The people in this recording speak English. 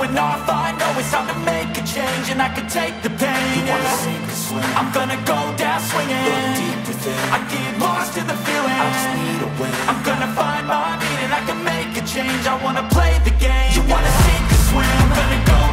going off, I know it's time to make a change. And I can take the pain, you wanna sink or swim? I'm gonna go down swinging. Look deep within, I get lost in the feeling. I just need a win. I'm gonna find my meaning, I can make a change. I wanna play the game. You wanna sink or swim? I'm gonna go